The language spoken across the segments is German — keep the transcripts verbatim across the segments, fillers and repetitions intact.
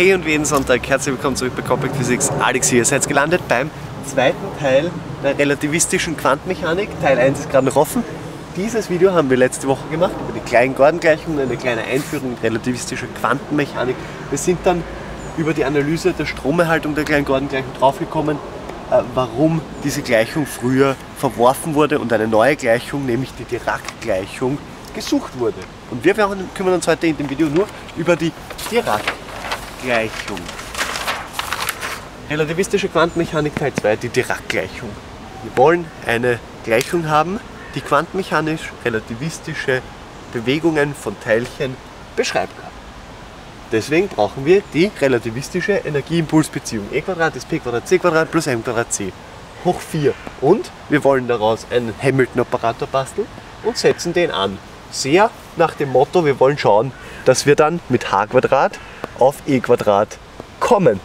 Hey und jeden Sonntag, herzlich willkommen zurück bei Compact Physics. Alex hier, ihr seid gelandet beim zweiten Teil der relativistischen Quantenmechanik. Teil eins ist gerade noch offen. Dieses Video haben wir letzte Woche gemacht über die Klein-Gordon-Gleichung, eine kleine Einführung in relativistische Quantenmechanik. Wir sind dann über die Analyse der Stromerhaltung der Klein-Gordon-Gleichung draufgekommen, warum diese Gleichung früher verworfen wurde und eine neue Gleichung, nämlich die Dirac-Gleichung, gesucht wurde. Und wir kümmern uns heute in dem Video nur über die Dirac-Gleichung. Relativistische Quantenmechanik Teil zwei, die Dirac-Gleichung. Wir wollen eine Gleichung haben, die quantenmechanisch-relativistische Bewegungen von Teilchen beschreiben kann. Deswegen brauchen wir die relativistische Energieimpulsbeziehung. E Quadrat ist P Quadrat C Quadrat plus M Quadrat C hoch vier. Und wir wollen daraus einen Hamilton-Operator basteln und setzen den an. Sehr nach dem Motto, wir wollen schauen, dass wir dann mit H Quadrat auf E Quadrat kommen.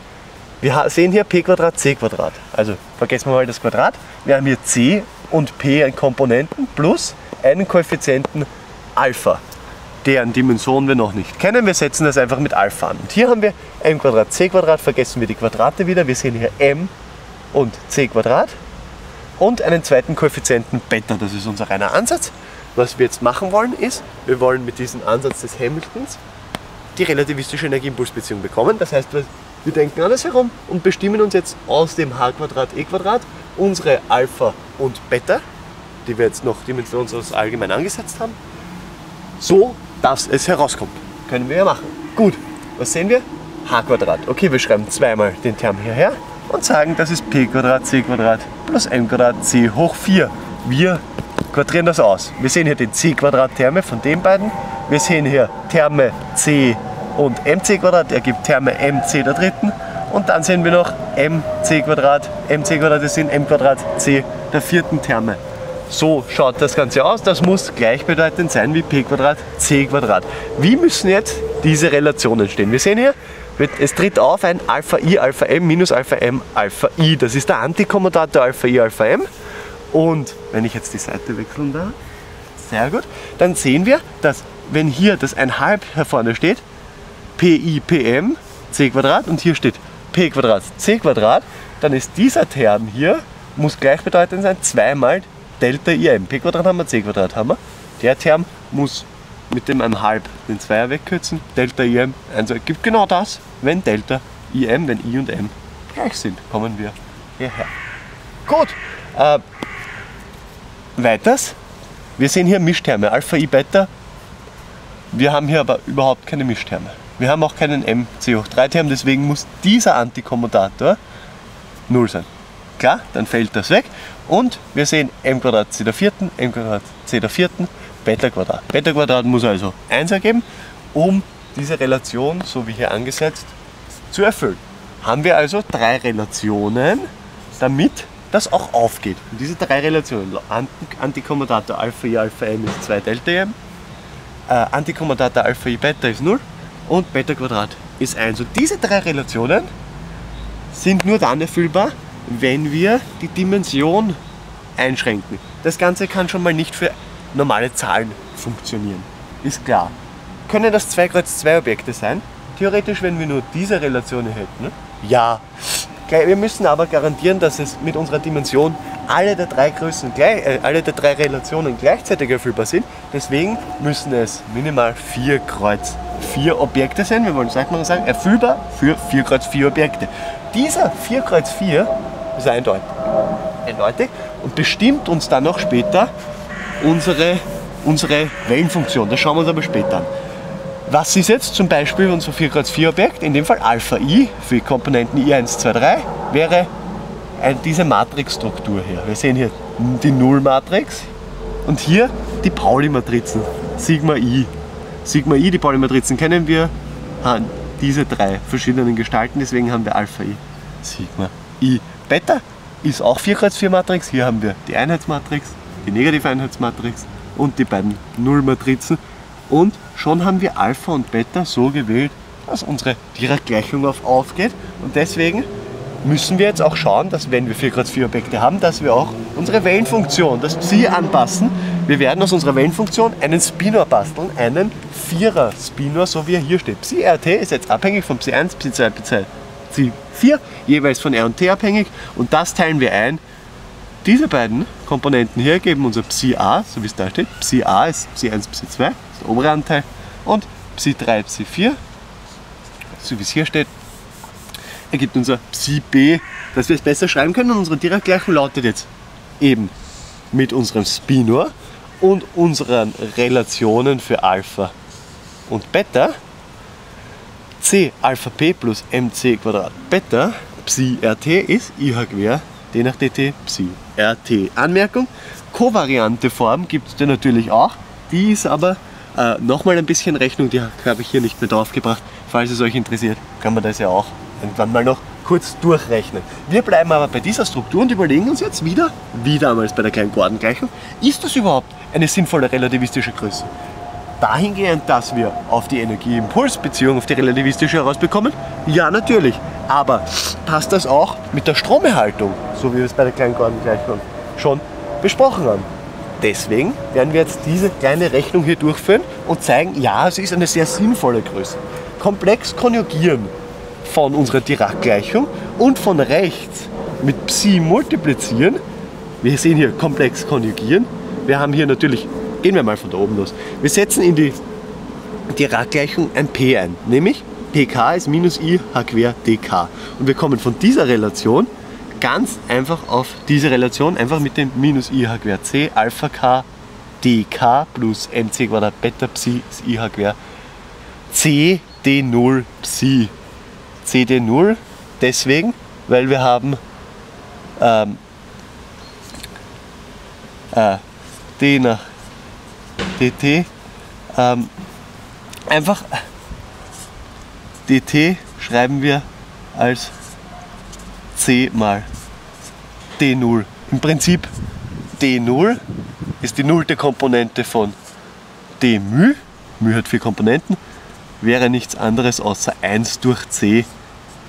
Wir sehen hier P Quadrat, C Quadrat. Also vergessen wir mal das Quadrat. Wir haben hier C und P an Komponenten plus einen Koeffizienten Alpha, deren Dimension wir noch nicht kennen. Wir setzen das einfach mit Alpha an. Und hier haben wir M Quadrat, C Quadrat, vergessen wir die Quadrate wieder. Wir sehen hier M und C Quadrat und einen zweiten Koeffizienten Beta. Das ist unser reiner Ansatz. Was wir jetzt machen wollen ist, wir wollen mit diesem Ansatz des Hamiltons die relativistische Energieimpulsbeziehung bekommen. Das heißt, wir denken alles herum und bestimmen uns jetzt aus dem H Quadrat, E Quadrat unsere Alpha und Beta, die wir jetzt noch dimensionslos allgemein angesetzt haben, so dass es herauskommt. Können wir ja machen. Gut, was sehen wir? H Quadrat. Okay, wir schreiben zweimal den Term hierher und sagen, das ist P Quadrat, C Quadrat plus M Quadrat, C hoch vier. Wir quadrieren das aus. Wir sehen hier den C Quadrat-Terme von den beiden. Wir sehen hier Terme C und M C Quadrat, ergibt Terme M C der dritten. Und dann sehen wir noch M C Quadrat, M C Quadrat, das sind M Quadrat, C der vierten Terme. So schaut das Ganze aus. Das muss gleichbedeutend sein wie P Quadrat, C Quadrat. Wie müssen jetzt diese Relationen stehen? Wir sehen hier, es tritt auf ein Alpha I, Alpha M, minus Alpha M, Alpha I. Das ist der Antikomutator Alpha I, Alpha M. Und wenn ich jetzt die Seite wechseln darf, sehr gut, dann sehen wir, dass wenn hier das ein halb hier vorne steht, Pi, Pm, C Quadrat und hier steht P Quadrat, C Quadrat, dann ist dieser Term hier, muss gleichbedeutend sein, zweimal Delta Im. P Quadrat haben wir, C Quadrat haben wir. Der Term muss mit dem ein halb den Zweier wegkürzen, Delta Im, also ergibt genau das, wenn Delta Im, wenn I und M gleich sind, kommen wir hierher. Gut. Äh, Weiters, wir sehen hier Mischtherme, Alpha, I, Beta. Wir haben hier aber überhaupt keine Mischtherme. Wir haben auch keinen M C hoch drei Term, deswegen muss dieser Antikommutator null sein. Klar, dann fällt das weg. Und wir sehen M Quadrat, C der vierten, M Quadrat, C der vierten, Beta Quadrat. Beta Quadrat muss also eins ergeben, um diese Relation, so wie hier angesetzt, zu erfüllen. Haben wir also drei Relationen, damit das auch aufgeht. Und diese drei Relationen, Antikommutator Alpha I, Alpha M ist zwei Delta M, äh, Antikommutator Alpha I, Beta ist null und Beta Quadrat ist eins. Und diese drei Relationen sind nur dann erfüllbar, wenn wir die Dimension einschränken. Das Ganze kann schon mal nicht für normale Zahlen funktionieren, ist klar. Können das zwei Kreuz zwei Objekte sein? Theoretisch, wenn wir nur diese Relation hätten, ja. Wir müssen aber garantieren, dass es mit unserer Dimension alle der drei Größen, äh, alle der drei Relationen gleichzeitig erfüllbar sind. Deswegen müssen es minimal vier Kreuz vier Objekte sein. Wir wollen es einfach mal sagen, erfüllbar für vier Kreuz vier Objekte. Dieser vier Kreuz vier ist eindeutig, eindeutig und bestimmt uns dann noch später unsere, unsere Wellenfunktion. Das schauen wir uns aber später an. Was ist jetzt zum Beispiel unser vier Kreuz vier Objekt? In dem Fall Alpha I für die Komponenten I eins, zwei, drei wäre diese Matrixstruktur hier. Wir sehen hier die Null-Matrix und hier die Pauli-Matrizen, Sigma I. Sigma I, die Pauli-Matrizen kennen wir, haben diese drei verschiedenen Gestalten, deswegen haben wir Alpha I, Sigma I. Beta ist auch vier Kreuz vier Matrix, hier haben wir die Einheitsmatrix, die negative Einheitsmatrix und die beiden Null-Matrizen. Und schon haben wir Alpha und Beta so gewählt, dass unsere Dirac-Gleichung auf aufgeht. Und deswegen müssen wir jetzt auch schauen, dass wenn wir vier Grad vier Objekte haben, dass wir auch unsere Wellenfunktion, das Psi anpassen. Wir werden aus unserer Wellenfunktion einen Spinor basteln, einen vierer Spinor, so wie er hier steht. Psi R T ist jetzt abhängig von Psi eins, Psi zwei, Psi vier, jeweils von R und T abhängig, und das teilen wir ein. Diese beiden Komponenten hier geben unser Psi A, so wie es da steht. Psi A ist Psi eins, Psi zwei, das ist der obere Anteil, und Psi drei, Psi vier, so wie es hier steht, ergibt unser Psi B, dass wir es besser schreiben können. Und unsere Dirac-Gleichung lautet jetzt eben mit unserem Spinor und unseren Relationen für Alpha und Beta C Alpha P plus mc Quadrat Beta Psi rt ist I H quer D nach dt Psi rt. Anmerkung, kovariante Form gibt es da natürlich auch, die ist aber äh, nochmal ein bisschen Rechnung, die habe ich hier nicht mehr draufgebracht. Falls es euch interessiert, kann man das ja auch irgendwann mal noch kurz durchrechnen. Wir bleiben aber bei dieser Struktur und überlegen uns jetzt wieder, wie damals bei der Klein-Gordon-Gleichung, ist das überhaupt eine sinnvolle relativistische Größe? Dahingehend, dass wir auf die Energie-Impuls-Beziehung, auf die relativistische herausbekommen? Ja, natürlich. Aber passt das auch mit der Stromerhaltung, so wie wir es bei der Klein-Gordon-Gleichung schon besprochen haben? Deswegen werden wir jetzt diese kleine Rechnung hier durchführen und zeigen, ja, es ist eine sehr sinnvolle Größe. Komplex konjugieren von unserer Dirac-Gleichung und von rechts mit Psi multiplizieren. Wir sehen hier komplex konjugieren. Wir haben hier natürlich, gehen wir mal von da oben los, wir setzen in die Dirac-Gleichung ein P ein, nämlich pk ist minus i h quer dk. Und wir kommen von dieser Relation ganz einfach auf diese Relation, einfach mit dem minus i h quer c alpha k dk plus mc Quadrat beta Psi ist i h quer c d null Psi. C D null deswegen, weil wir haben ähm, äh, D nach D T ähm, einfach D T schreiben wir als C mal D null. Im Prinzip D null ist die nullte Komponente von Dμ. μ hat vier Komponenten. Wäre nichts anderes außer eins durch c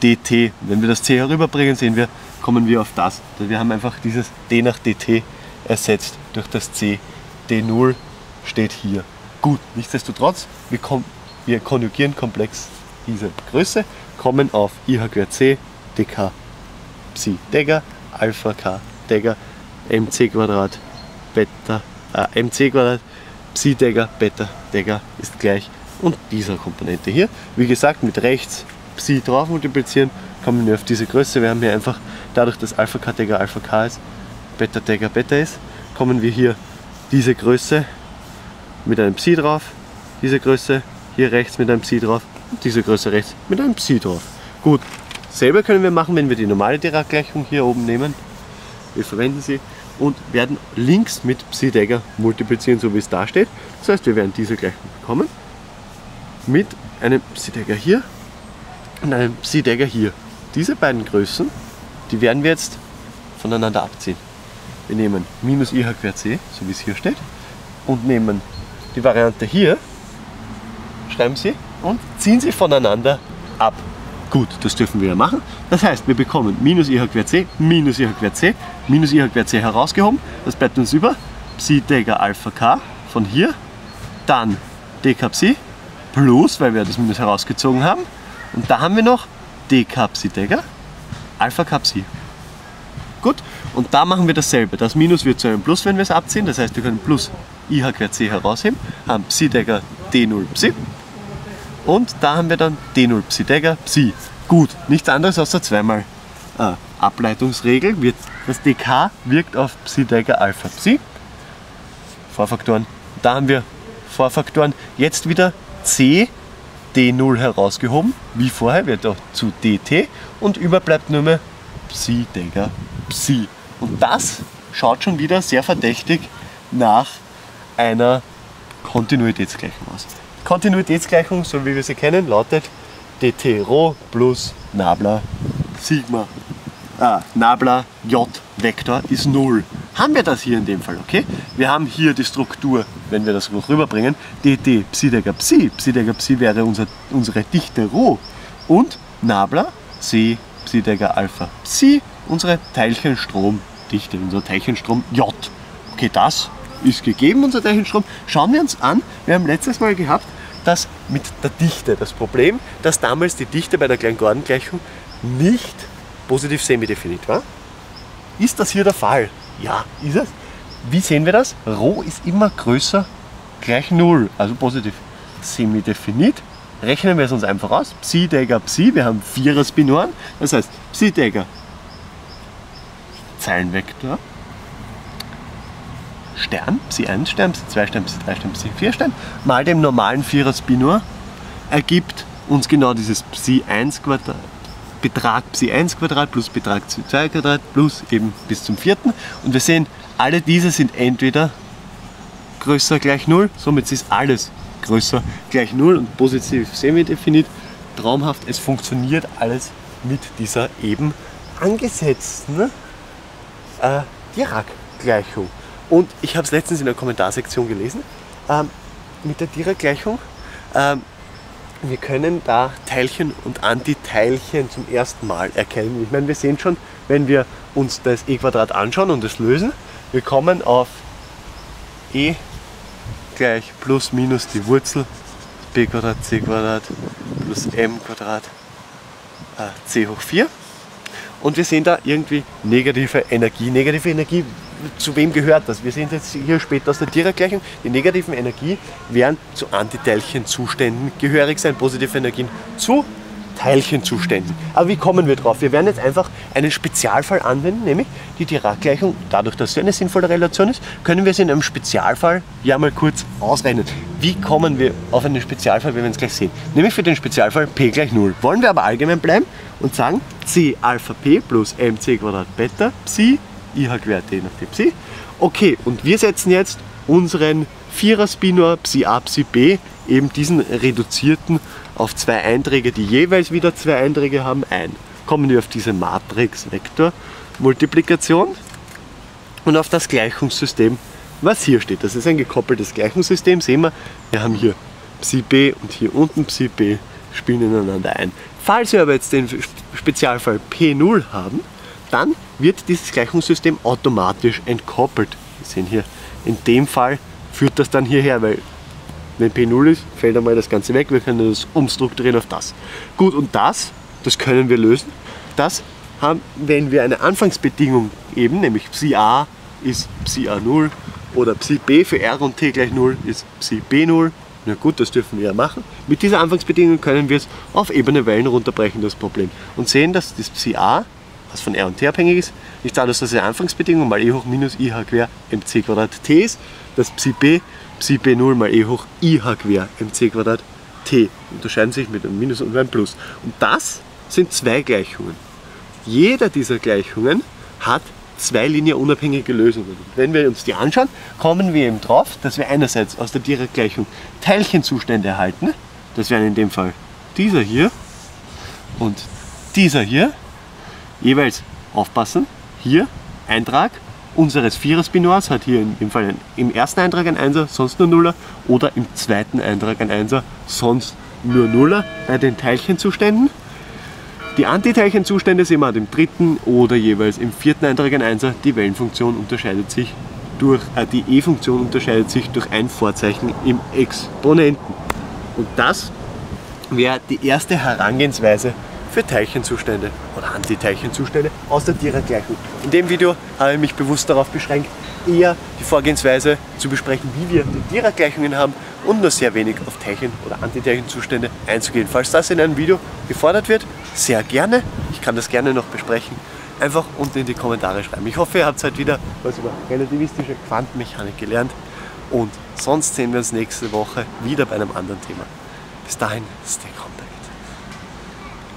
dt. Wenn wir das c herüberbringen, sehen wir, kommen wir auf das. Wir haben einfach dieses d nach dt ersetzt durch das c. d null steht hier. Gut, nichtsdestotrotz, wir, wir konjugieren komplex diese Größe, kommen auf i h quer c dk Psi Dega Alpha k Dega mc Quadrat Beta äh, mc Quadrat Psi Dega Beta Dega ist gleich und dieser Komponente hier. Wie gesagt, mit rechts Psi drauf multiplizieren, kommen wir auf diese Größe. Wir haben hier einfach, dadurch dass Alpha K Dega Alpha K ist, Beta Dega Beta ist, kommen wir hier diese Größe mit einem Psi drauf, diese Größe hier rechts mit einem Psi drauf und diese Größe rechts mit einem Psi drauf. Gut, selber können wir machen, wenn wir die normale Dirac-Gleichung hier oben nehmen. Wir verwenden sie und werden links mit Psi Dega multiplizieren, so wie es da steht. Das heißt, wir werden diese Gleichung bekommen mit einem Psi-Dagger hier und einem Psi-Dagger hier. Diese beiden Größen, die werden wir jetzt voneinander abziehen. Wir nehmen minus i h quer c, so wie es hier steht, und nehmen die Variante hier, schreiben sie und ziehen sie voneinander ab. Gut, das dürfen wir ja machen. Das heißt, wir bekommen minus i h quer c, minus i h quer c, minus i h quer c herausgehoben. Das bleibt uns über Psi-Dagger Alpha k von hier, dann dk Psi plus, weil wir das Minus herausgezogen haben, und da haben wir noch dk Psi Dega Alpha K Psi. Gut, und da machen wir dasselbe. Das Minus wird zu einem Plus, wenn wir es abziehen. Das heißt, wir können plus i h quer c herausheben, haben Psi Dega d null Psi, und da haben wir dann d null Psi Dega Psi. Gut, nichts anderes außer zweimal äh, Ableitungsregel. Wird das dk wirkt auf Psi Dega Alpha Psi. Vorfaktoren. Da haben wir Vorfaktoren. Jetzt wieder C d null herausgehoben, wie vorher, wird auch zu dt, und überbleibt nur mehr Psi Dega Psi. Und das schaut schon wieder sehr verdächtig nach einer Kontinuitätsgleichung aus. Kontinuitätsgleichung, so wie wir sie kennen, lautet dt Rho plus Nabla Sigma. Ah, Nabla J Vektor ist null. Haben wir das hier in dem Fall, okay? Wir haben hier die Struktur, wenn wir das noch rüberbringen, dt Psi Dega Psi. Psi Dega Psi wäre unser, unsere Dichte Rho und Nabla C Psi-Dagger Alpha Psi, unsere Teilchenstromdichte, unser Teilchenstrom J. Okay, das ist gegeben, unser Teilchenstrom. Schauen wir uns an, wir haben letztes Mal gehabt, dass mit der Dichte das Problem, dass damals die Dichte bei der Klein-Gordon-Gleichung nicht positiv semidefinit war. Ist das hier der Fall? Ja, ist es. Wie sehen wir das? Rho ist immer größer gleich null, also positiv semidefinit. Rechnen wir es uns einfach aus. Psi, Dagger, Psi, wir haben vierer Spinoren, das heißt Psi, Dagger, Zeilenvektor, Stern, Psi eins Stern, Psi zwei Stern, Psi drei Stern, Psi vier Stern, mal dem normalen vierer Spinor ergibt uns genau dieses Psi eins Quadrat, Betrag Psi eins Quadrat plus Betrag Psi zwei Quadrat plus eben bis zum vierten. Und wir sehen, alle diese sind entweder größer gleich null, somit ist alles größer gleich null und positiv semidefinit. Traumhaft, es funktioniert alles mit dieser eben angesetzten äh, Dirac-Gleichung. Und ich habe es letztens in der Kommentarsektion gelesen, ähm, mit der Dirac-Gleichung, ähm, wir können da Teilchen und Antiteilchen zum ersten Mal erkennen. Ich meine, wir sehen schon, wenn wir uns das E-Quadrat anschauen und es lösen, wir kommen auf E gleich plus minus die Wurzel b Quadrat c Quadrat plus m Quadrat äh, c hoch vier. Und wir sehen da irgendwie negative Energie. Negative Energie, zu wem gehört das? Wir sehen jetzt hier später aus der Dirac-Gleichung. Die negativen Energie werden zu Antiteilchenzuständen gehörig sein, positive Energien zu Teilchenzuständen. Aber wie kommen wir drauf? Wir werden jetzt einfach einen Spezialfall anwenden, nämlich die Dirac-Gleichung. Dadurch, dass sie eine sinnvolle Relation ist, können wir sie in einem Spezialfall ja mal kurz ausrechnen. Wie kommen wir auf einen Spezialfall? Wir werden es gleich sehen. Nämlich für den Spezialfall p gleich null. Wollen wir aber allgemein bleiben und sagen c Alpha p plus mc Quadrat Beta Psi i h quer t nach t Psi. Okay, und wir setzen jetzt unseren vierer Spinor Psi a Psi b, eben diesen reduzierten, auf zwei Einträge, die jeweils wieder zwei Einträge haben, ein. Kommen wir auf diese Matrix-Vektor-Multiplikation und auf das Gleichungssystem, was hier steht. Das ist ein gekoppeltes Gleichungssystem, sehen wir, wir haben hier Psi b und hier unten Psi b, spielen ineinander ein. Falls wir aber jetzt den Spezialfall p null haben, dann wird dieses Gleichungssystem automatisch entkoppelt. Wir sehen hier, in dem Fall führt das dann hierher, weil wenn p null ist, fällt einmal das Ganze weg, wir können das umstrukturieren auf das. Gut, und das, das können wir lösen. Das haben, wenn wir eine Anfangsbedingung eben, nämlich Psi a ist Psi a null oder Psi b für r und t gleich null ist Psi b null. Na gut, das dürfen wir ja machen. Mit dieser Anfangsbedingung können wir es auf ebene Wellen runterbrechen, das Problem. Und sehen, dass das Psi a, was von r und t abhängig ist, nicht dadurch, dass die Anfangsbedingung mal e hoch minus i h quer mc Quadrat t ist, dass Psi b Psi b null mal e hoch i h quer mc Quadrat t unterscheiden sich mit einem Minus und einem Plus. Und das sind zwei Gleichungen. Jeder dieser Gleichungen hat zwei linearunabhängige Lösungen. Und wenn wir uns die anschauen, kommen wir eben drauf, dass wir einerseits aus der Dirac-Gleichung Teilchenzustände erhalten. Das wären in dem Fall dieser hier und dieser hier. Jeweils aufpassen, hier Eintrag unseres vierer Spinors hat hier in dem Fall einen, im ersten Eintrag ein Einser, sonst nur Nuller, oder im zweiten Eintrag ein Einser, sonst nur Nuller bei den Teilchenzuständen. Die Antiteilchenzustände sehen wir im dritten oder jeweils im vierten Eintrag ein Einser. Die Wellenfunktion unterscheidet sich durch, äh, die E-Funktion unterscheidet sich durch ein Vorzeichen im Exponenten. Und das wäre die erste Herangehensweise für Teilchenzustände oder Antiteilchenzustände aus der Dirac-Gleichung. In dem Video habe ich mich bewusst darauf beschränkt, eher die Vorgehensweise zu besprechen, wie wir die Dirac-Gleichungen haben und nur sehr wenig auf Teilchen- oder Antiteilchenzustände einzugehen. Falls das in einem Video gefordert wird, sehr gerne. Ich kann das gerne noch besprechen. Einfach unten in die Kommentare schreiben. Ich hoffe, ihr habt heute wieder was über relativistische Quantenmechanik gelernt und sonst sehen wir uns nächste Woche wieder bei einem anderen Thema. Bis dahin, stay compact.